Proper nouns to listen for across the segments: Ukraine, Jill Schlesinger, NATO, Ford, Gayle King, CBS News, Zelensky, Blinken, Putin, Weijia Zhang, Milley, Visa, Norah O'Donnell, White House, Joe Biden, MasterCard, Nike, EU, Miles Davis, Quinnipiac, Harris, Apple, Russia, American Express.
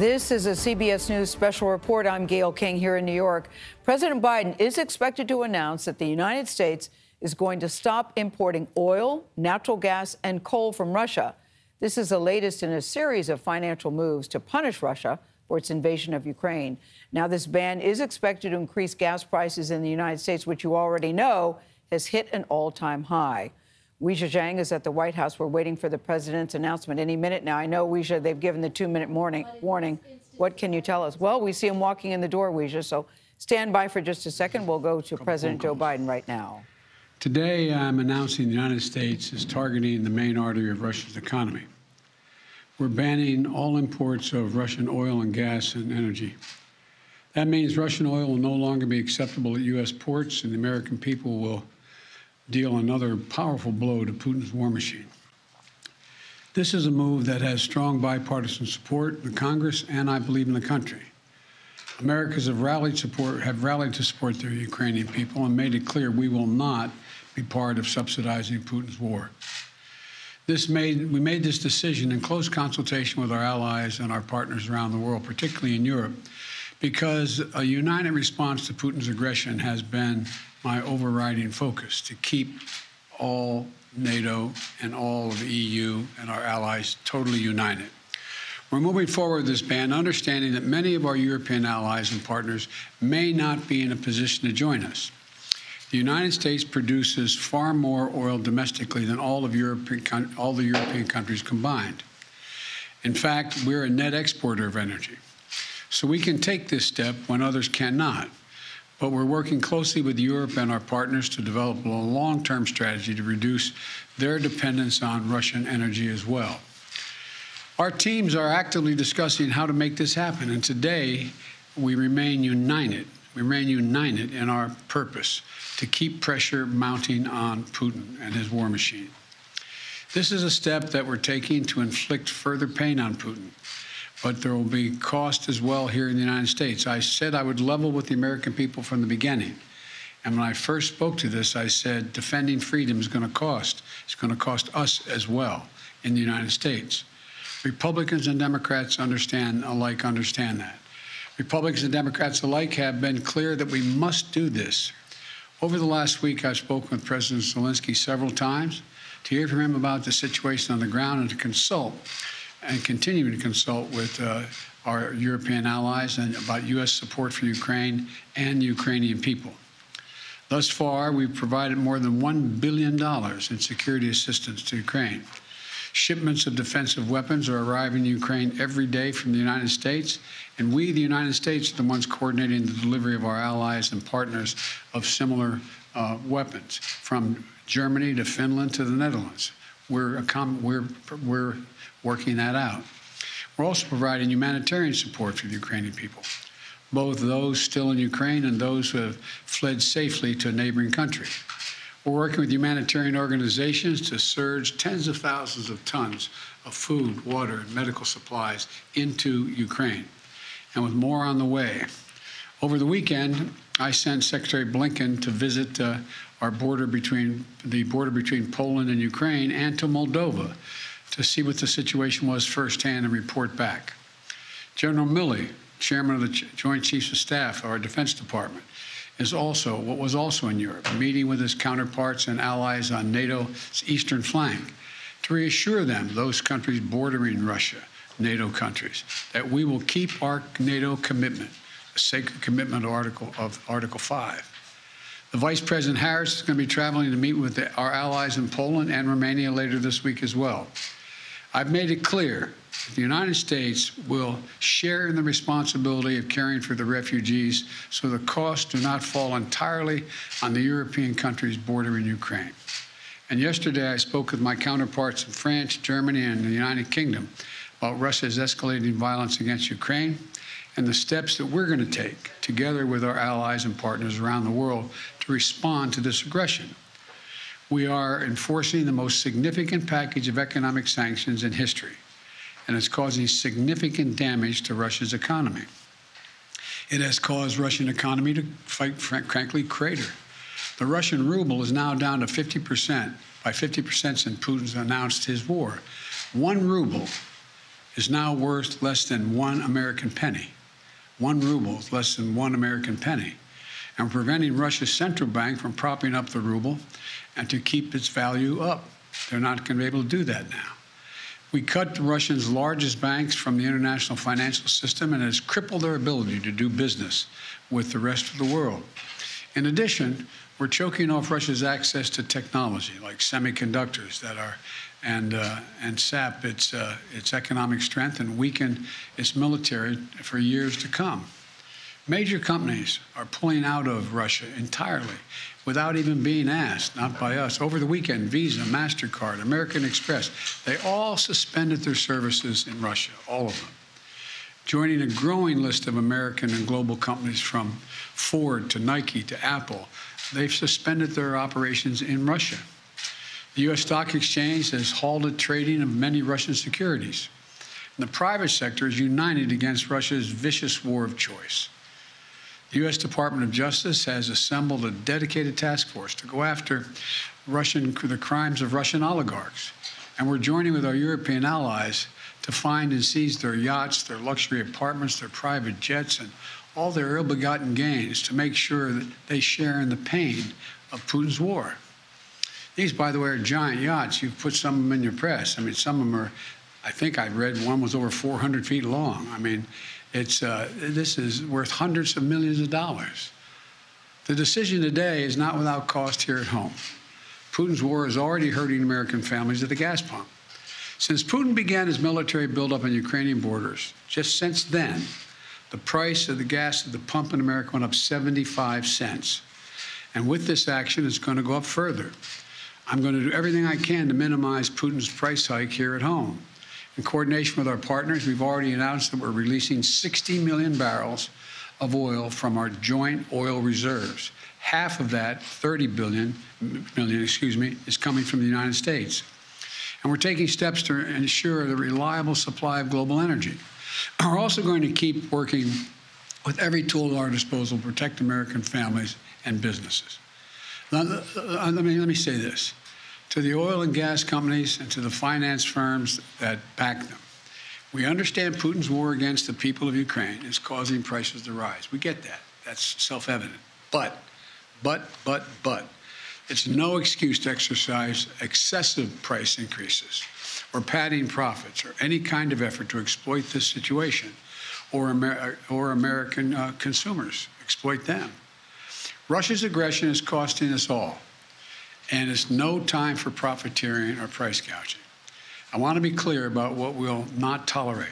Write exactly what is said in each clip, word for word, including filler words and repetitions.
This is a C B S News special report. I'm Gayle King here in New York. President Biden is expected to announce that the United States is going to stop importing oil, natural gas, and coal from Russia. This is the latest in a series of financial moves to punish Russia for its invasion of Ukraine. Now, this ban is expected to increase gas prices in the United States, which you already know has hit an all-time high. Weijia Zhang is at the White House. We're waiting for the president's announcement any minute now. I know, Weijia, they've given the two-minute warning. What can you tell us? Well, we see him walking in the door, Weijia, so stand by for just a second. We'll go to President Joe Biden right now. Today, I'm announcing the United States is targeting the main artery of Russia's economy. We're banning all imports of Russian oil and gas and energy. That means Russian oil will no longer be acceptable at U S ports, and the American people will deal another powerful blow to Putin's war machine. This is a move that has strong bipartisan support in Congress and, I believe, in the country. Americans have rallied support, have rallied to support their Ukrainian people and made it clear we will not be part of subsidizing Putin's war. This made, we made this decision in close consultation with our allies and our partners around the world, particularly in Europe, because a united response to Putin's aggression has been my overriding focus, to keep all NATO and all of the E U and our allies totally united. We're moving forward with this ban, understanding that many of our European allies and partners may not be in a position to join us. The United States produces far more oil domestically than all of European, all the European countries combined. In fact, we're a net exporter of energy. So we can take this step when others cannot. But we're working closely with Europe and our partners to develop a long-term strategy to reduce their dependence on Russian energy as well. Our teams are actively discussing how to make this happen, and today we remain united. We remain united in our purpose to keep pressure mounting on Putin and his war machine. This is a step that we're taking to inflict further pain on Putin. But there will be cost as well here in the United States. I said I would level with the American people from the beginning. And when I first spoke to this, I said defending freedom is going to cost. It's going to cost us as well in the United States. Republicans and Democrats understand alike understand that. Republicans and Democrats alike have been clear that we must do this. Over the last week, I've spoken with President Zelensky several times to hear from him about the situation on the ground and to consult and continuing to consult with uh, our European allies and about U S support for Ukraine and the Ukrainian people. Thus far, we've provided more than one billion dollars in security assistance to Ukraine. Shipments of defensive weapons are arriving in Ukraine every day from the United States, and we, the United States, are the ones coordinating the delivery of our allies and partners of similar uh, weapons, from Germany to Finland to the Netherlands. We're, we're, we're working that out. We're also providing humanitarian support for the Ukrainian people, both those still in Ukraine and those who have fled safely to a neighboring country. We're working with humanitarian organizations to surge tens of thousands of tons of food, water, and medical supplies into Ukraine, and with more on the way. Over the weekend, I sent Secretary Blinken to visit uh, our border between the border between Poland and Ukraine and to Moldova to see what the situation was firsthand and report back. General Milley, chairman of the Joint Chiefs of Staff of our Defense Department, is also what was also in Europe, meeting with his counterparts and allies on NATO's eastern flank to reassure them, those countries bordering Russia, NATO countries, that we will keep our NATO commitment, a sacred commitment of Article, of Article five. The Vice President Harris is going to be traveling to meet with the, our allies in Poland and Romania later this week as well. I've made it clear that the United States will share in the responsibility of caring for the refugees so the costs do not fall entirely on the European countries bordering Ukraine. And yesterday I spoke with my counterparts in France, Germany, and the United Kingdom about Russia's escalating violence against Ukraine and the steps that we're going to take together with our allies and partners around the world to respond to this aggression. We are enforcing the most significant package of economic sanctions in history, and it's causing significant damage to Russia's economy. It has caused Russian economy to fight, frankly, crater. The Russian ruble is now down to fifty percent, by fifty percent since Putin's announced his war. One ruble is now worth less than one American penny. One ruble is less than one American penny. And preventing Russia's central bank from propping up the ruble and to keep its value up. They're not going to be able to do that now. We cut Russia's largest banks from the international financial system, and it has crippled their ability to do business with the rest of the world. In addition, we're choking off Russia's access to technology, like semiconductors that are, and, uh, and sap its, uh, its economic strength and weaken its military for years to come. Major companies are pulling out of Russia entirely without even being asked, not by us. Over the weekend, Visa, MasterCard, American Express, they all suspended their services in Russia, all of them, joining a growing list of American and global companies from Ford to Nike to Apple. They've suspended their operations in Russia. The U S stock exchange has halted trading of many Russian securities. And the private sector is united against Russia's vicious war of choice. The U S Department of Justice has assembled a dedicated task force to go after Russian, the crimes of Russian oligarchs. And we're joining with our European allies to find and seize their yachts, their luxury apartments, their private jets, and all their ill-begotten gains to make sure that they share in the pain of Putin's war. These, by the way, are giant yachts. You've put some of them in your press. I mean, some of them are, I think I read one was over four hundred feet long. I mean, It's, uh, this is worth hundreds of millions of dollars. The decision today is not without cost here at home. Putin's war is already hurting American families at the gas pump. Since Putin began his military buildup on Ukrainian borders, just since then, the price of the gas at the pump in America went up seventy-five cents. And with this action, it's going to go up further. I'm going to do everything I can to minimize Putin's price hike here at home. In coordination with our partners, we've already announced that we're releasing sixty million barrels of oil from our joint oil reserves. Half of that, thirty billion million, excuse me, is coming from the United States. And we're taking steps to ensure the reliable supply of global energy. We're also going to keep working with every tool at our disposal to protect American families and businesses. Now, let me, let me say this. To the oil and gas companies and to the finance firms that back them. We understand Putin's war against the people of Ukraine is causing prices to rise. We get that. That's self-evident. But, but, but, but, it's no excuse to exercise excessive price increases or padding profits or any kind of effort to exploit this situation or, Amer or American uh, consumers, exploit them. Russia's aggression is costing us all. And it's no time for profiteering or price gouging. I want to be clear about what we'll not tolerate.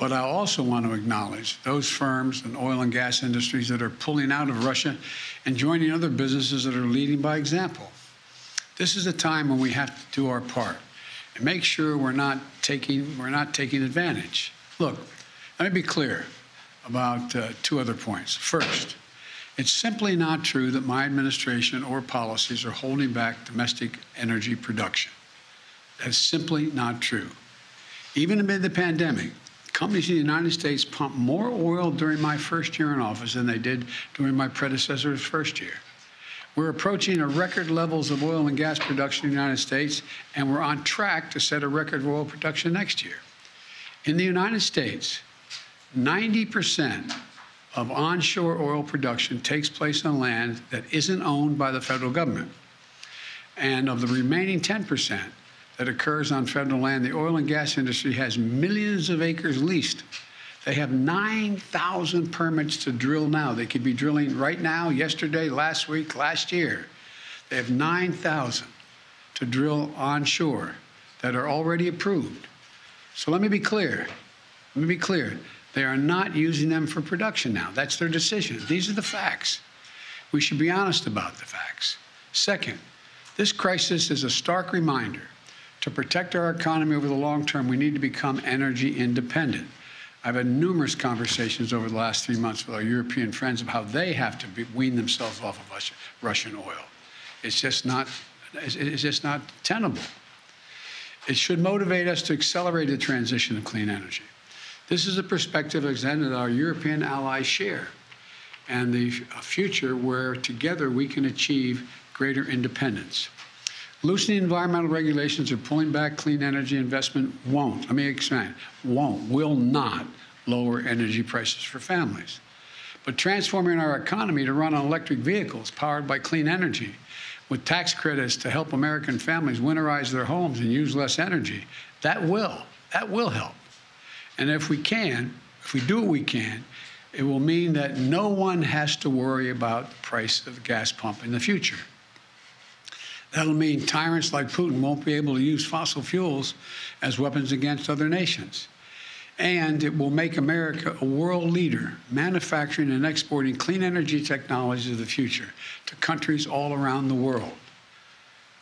But I also want to acknowledge those firms and oil and gas industries that are pulling out of Russia and joining other businesses that are leading by example. This is a time when we have to do our part and make sure we're not taking, we're not taking advantage. Look, let me be clear about uh, two other points. First, it's simply not true that my administration or policies are holding back domestic energy production. That's simply not true. Even amid the pandemic, companies in the United States pumped more oil during my first year in office than they did during my predecessor's first year. We're approaching a record levels of oil and gas production in the United States, and we're on track to set a record oil production next year. In the United States, ninety percent of onshore oil production takes place on land that isn't owned by the federal government. And of the remaining ten percent that occurs on federal land, the oil and gas industry has millions of acres leased. They have nine thousand permits to drill now. They could be drilling right now, yesterday, last week, last year. They have nine thousand to drill onshore that are already approved. So let me be clear. Let me be clear. They are not using them for production now. That's their decision. These are the facts. We should be honest about the facts. Second, this crisis is a stark reminder. To protect our economy over the long term, we need to become energy independent. I've had numerous conversations over the last three months with our European friends of how they have to be, wean themselves off of Russian oil. It's just not, it's just not tenable. It should motivate us to accelerate the transition to clean energy. This is a perspective that our European allies share, and the future where together we can achieve greater independence. Loosening environmental regulations or pulling back clean energy investment won't, let me expand, won't, will not lower energy prices for families. But transforming our economy to run on electric vehicles powered by clean energy with tax credits to help American families winterize their homes and use less energy, that will, that will help. And if we can, if we do what we can, it will mean that no one has to worry about the price of the gas pump in the future. That'll mean tyrants like Putin won't be able to use fossil fuels as weapons against other nations. And it will make America a world leader, manufacturing and exporting clean energy technologies of the future to countries all around the world.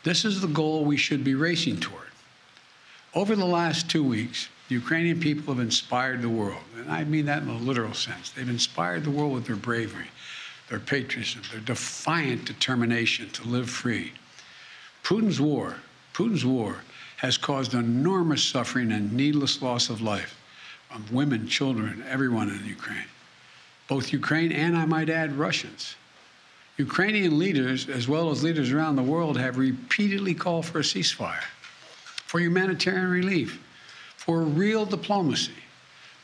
This is the goal we should be racing toward. Over the last two weeks, the Ukrainian people have inspired the world, and I mean that in a literal sense. They've inspired the world with their bravery, their patriotism, their defiant determination to live free. Putin's war, Putin's war has caused enormous suffering and needless loss of life of women, children, everyone in Ukraine, both Ukraine and, I might add, Russians. Ukrainian leaders, as well as leaders around the world, have repeatedly called for a ceasefire, for humanitarian relief, for real diplomacy.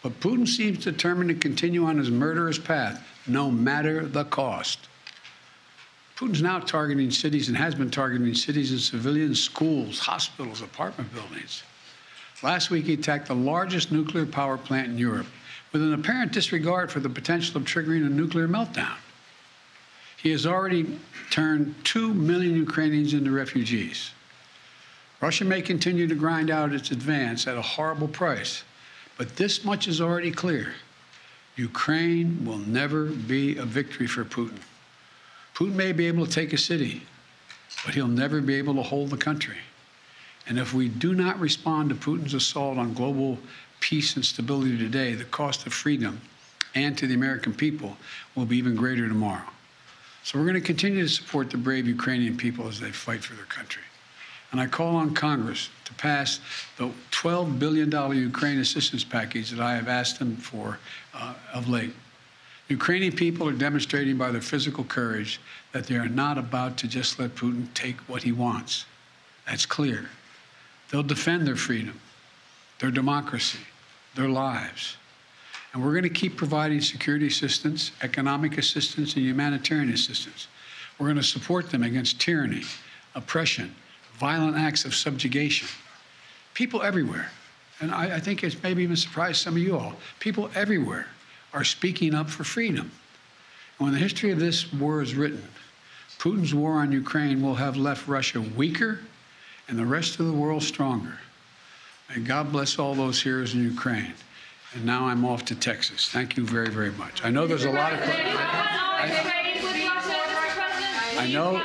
But Putin seems determined to continue on his murderous path, no matter the cost. Putin's now targeting cities and has been targeting cities and civilians, schools, hospitals, apartment buildings. Last week, he attacked the largest nuclear power plant in Europe with an apparent disregard for the potential of triggering a nuclear meltdown. He has already turned two million Ukrainians into refugees. Russia may continue to grind out its advance at a horrible price, but this much is already clear. Ukraine will never be a victory for Putin. Putin may be able to take a city, but he'll never be able to hold the country. And if we do not respond to Putin's assault on global peace and stability today, the cost of freedom and to the American people will be even greater tomorrow. So we're going to continue to support the brave Ukrainian people as they fight for their country. And I call on Congress to pass the twelve billion dollar Ukraine assistance package that I have asked them for uh, of late. Ukrainian people are demonstrating by their physical courage that they are not about to just let Putin take what he wants. That's clear. They'll defend their freedom, their democracy, their lives. And we're going to keep providing security assistance, economic assistance, and humanitarian assistance. We're going to support them against tyranny, oppression, violent acts of subjugation. People everywhere, and I, I think it's maybe even surprised some of you all, people everywhere are speaking up for freedom. And when the history of this war is written, Putin's war on Ukraine will have left Russia weaker and the rest of the world stronger. And God bless all those heroes in Ukraine. And now I'm off to Texas. Thank you very, very much. I know there's a lot of questions. I know,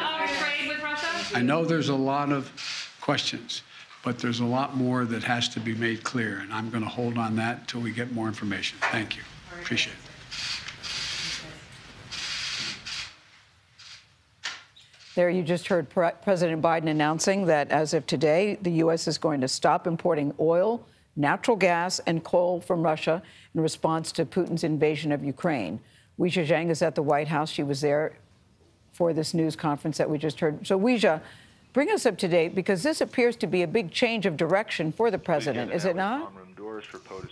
I know there's a lot of questions, but there's a lot more that has to be made clear. And I'm going to hold on that until we get more information. Thank you. Appreciate it. There, you just heard Pre- President Biden announcing that as of today, the U S is going to stop importing oil, natural gas, and coal from Russia in response to Putin's invasion of Ukraine. Weijia Zhang is at the White House. She was there for this news conference that we just heard. So, Weijia, bring us up to date, because this appears to be a big change of direction for the president, is it not?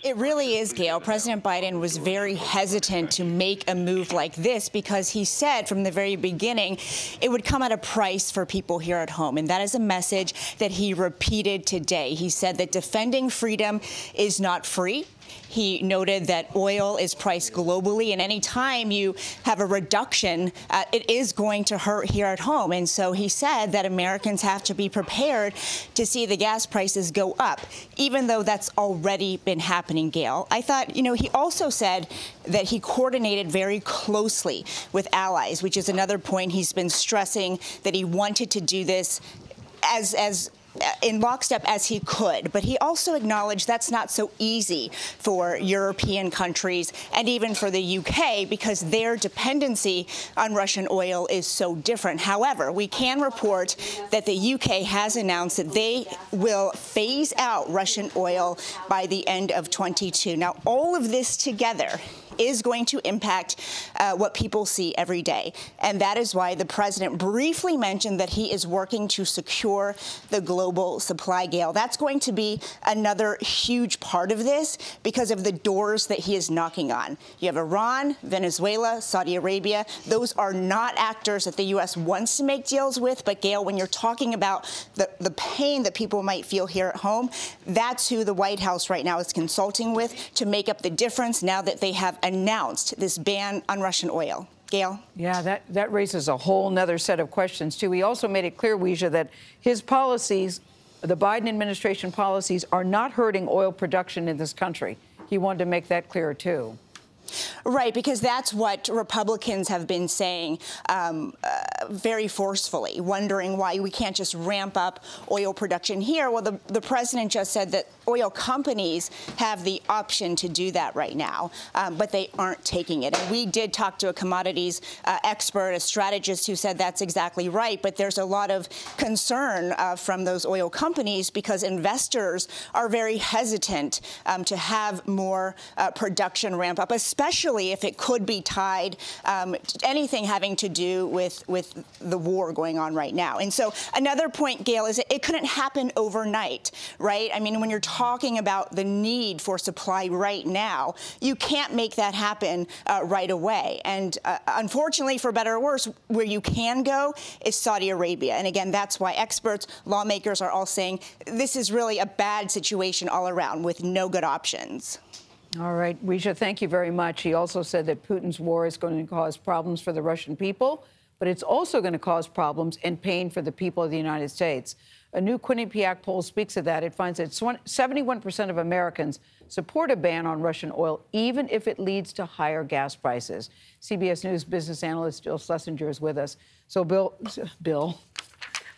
It really is, Gayle. President Biden was very hesitant to make a move like this because he said from the very beginning it would come at a price for people here at home. And that is a message that he repeated today. He said that defending freedom is not free. He noted that oil is priced globally, and any time you have a reduction, uh, it is going to hurt here at home. And so he said that Americans have to be prepared to see the gas prices go up, even though that's already been happening, Gayle. I thought, you know, he also said that he coordinated very closely with allies, which is another point he's been stressing, that he wanted to do this as as in lockstep as he could. But he also acknowledged that's not so easy for European countries and even for the U K because their dependency on Russian oil is so different. However, we can report that the U K has announced that they will phase out Russian oil by the end of twenty-two. Now, all of this together is going to impact uh, what people see every day. And that is why the president briefly mentioned that he is working to secure the global supply, Gayle. That's going to be another huge part of this because of the doors that he is knocking on. You have Iran, Venezuela, Saudi Arabia. Those are not actors that the U S wants to make deals with. But, Gayle, when you're talking about the, the pain that people might feel here at home, that's who the White House right now is consulting with to make up the difference now that they have announced this ban on Russian oil. Gayle? Yeah, that, that raises a whole nother set of questions, too. He also made it clear, Weijia, that his policies, the Biden administration policies, are not hurting oil production in this country. He wanted to make that clear, too. Right, because that's what Republicans have been saying um, uh, very forcefully, wondering why we can't just ramp up oil production here. Well, the, the president just said that oil companies have the option to do that right now, um, but they aren't taking it. And we did talk to a commodities uh, expert, a strategist, who said that's exactly right. But there's a lot of concern uh, from those oil companies because investors are very hesitant um, to have more uh, production ramp up, especially if it could be tied um, to anything having to do with, with the war going on right now. And so another point, Gayle, is it, it couldn't happen overnight, right? I mean, when you're talking about the need for supply right now, you can't make that happen uh, right away. And uh, unfortunately, for better or worse, where you can go is Saudi Arabia. And again, that's why experts, lawmakers are all saying this is really a bad situation all around with no good options. All right, Weijia, thank you very much. He also said that Putin's war is going to cause problems for the Russian people, but it's also going to cause problems and pain for the people of the United States. A new Quinnipiac poll speaks of that. It finds that seventy-one percent of Americans support a ban on Russian oil, even if it leads to higher gas prices. C B S News business analyst Jill Schlesinger is with us. So, Bill, Bill,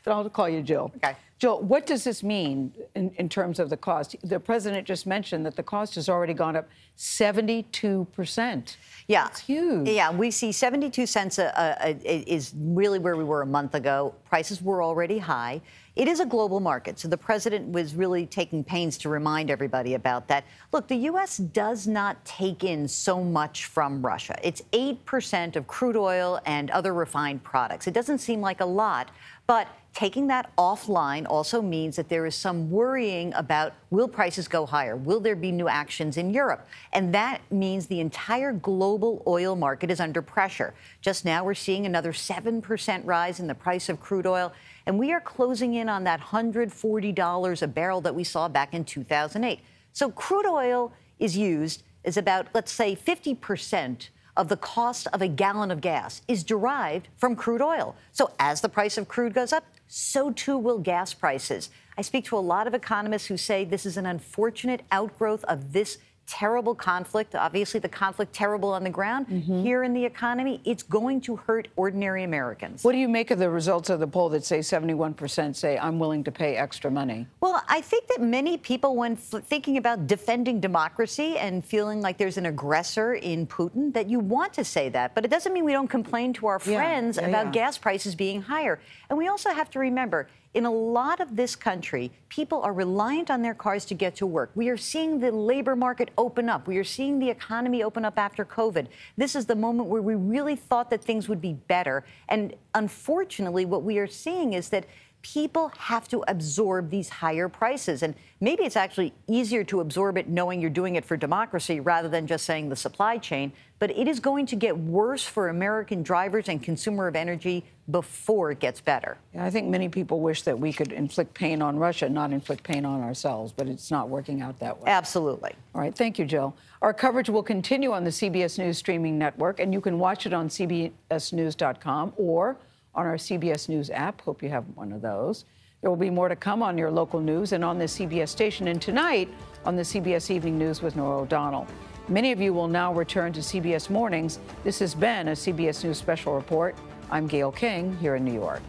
I'll call you Jill. Okay. Jill, what does this mean in, in terms of the cost? The president just mentioned that the cost has already gone up seventy-two percent. Yeah. That's huge. Yeah, we see seventy-two cents a, a, a, is really where we were a month ago. Prices were already high. It is a global market, so the president was really taking pains to remind everybody about that. Look, the U S does not take in so much from Russia. It's eight percent of crude oil and other refined products. It doesn't seem like a lot, but taking that offline also means that there is some worrying about, will prices go higher? Will there be new actions in Europe? And that means the entire global oil market is under pressure. Just now, we're seeing another seven percent rise in the price of crude oil, and we are closing in on that one hundred forty dollars a barrel that we saw back in two thousand eight. So crude oil is used as about, let's say, fifty percent of the cost of a gallon of gas is derived from crude oil. So as the price of crude goes up, so too will gas prices. I speak to a lot of economists who say this is an unfortunate outgrowth of this terrible conflict. Obviously, the conflict terrible on the ground. Mm-hmm. Here in the economy, it's going to hurt ordinary Americans. What do you make of the results of the poll that say seventy-one percent say, I'm willing to pay extra money? Well, I think that many people, when thinking about defending democracy and feeling like there's an aggressor in Putin, that you want to say that. But it doesn't mean we don't complain to our friends yeah, yeah, about yeah. gas prices being higher. And we also have to remember, in a lot of this country, people are reliant on their cars to get to work. We are seeing the labor market open up. We are seeing the economy open up after COVID. This is the moment where we really thought that things would be better. And unfortunately, what we are seeing is that people have to absorb these higher prices. And maybe it's actually easier to absorb it knowing you're doing it for democracy rather than just saying the supply chain. But it is going to get worse for American drivers and consumer of energy before it gets better. Yeah, I think many people wish that we could inflict pain on Russia, not inflict pain on ourselves, but it's not working out that way. Absolutely. All right. Thank you, Jill. Our coverage will continue on the C B S News streaming network, and you can watch it on C B S news dot com or on our C B S News app. Hope you have one of those. There will be more to come on your local news and on the C B S station, and tonight on the C B S Evening News with Norah O'Donnell. Many of you will now return to C B S Mornings. This has been a C B S News special report. I'm Gayle King here in New York.